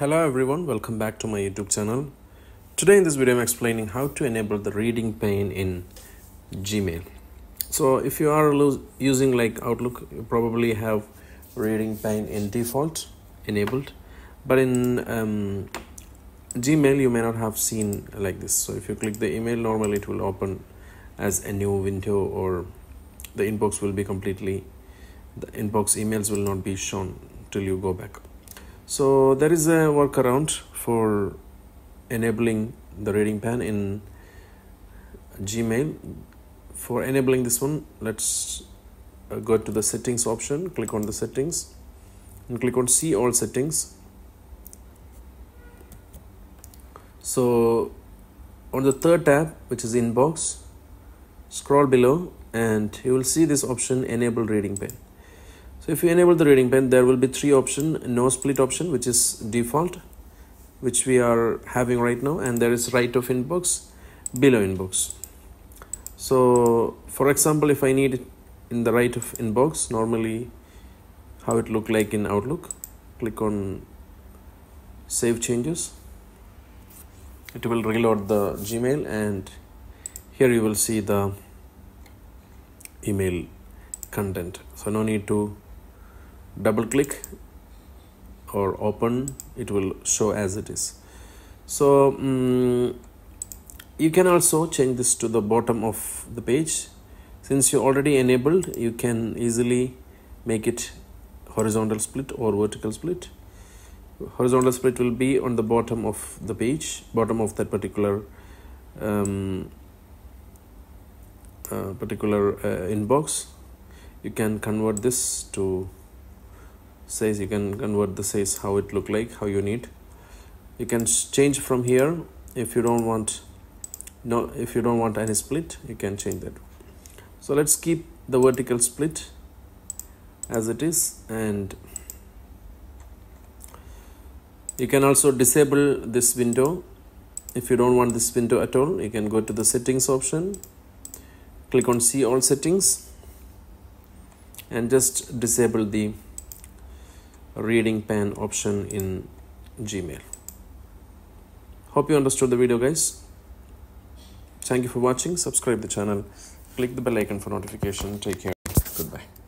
Hello everyone, welcome back to my YouTube channel. Today in this video I'm explaining how to enable the reading pane in Gmail. So if you are using like Outlook, you probably have reading pane in default enabled, but in Gmail you may not have seen like this. So if you click the email, normally it will open as a new window, or the inbox will be completely, the inbox emails will not be shown till you go back. So there is a workaround for enabling the reading pane in Gmail. For enabling this one, let's go to the settings option, click on the settings and click on see all settings. So on the third tab, which is inbox, scroll below and you will see this option, enable reading pane. So if you enable the reading pane, there will be three options: no split option, which is default, which we are having right now, and there is right of inbox, below inbox. So for example, if I need it in the right of inbox, normally how it look like in Outlook, click on save changes, it will reload the Gmail, and here you will see the email content. So no need to double click or open, it will show as it is. So you can also change this to the bottom of the page. Since you already enabled, you can easily make it horizontal split or vertical split. Horizontal split will be on the bottom of the page, bottom of that particular inbox. You can convert this to size, you can convert the size, how it look like, how you need. You can change from here. If you don't want any split, you can change that. So let's keep the vertical split as it is, and you can also disable this window. If you don't want this window at all, you can go to the settings option, click on see all settings, and just disable the reading pane option in Gmail. Hope you understood the video, guys. Thank you for watching. Subscribe the channel. Click the bell icon for notification. Take care. Goodbye.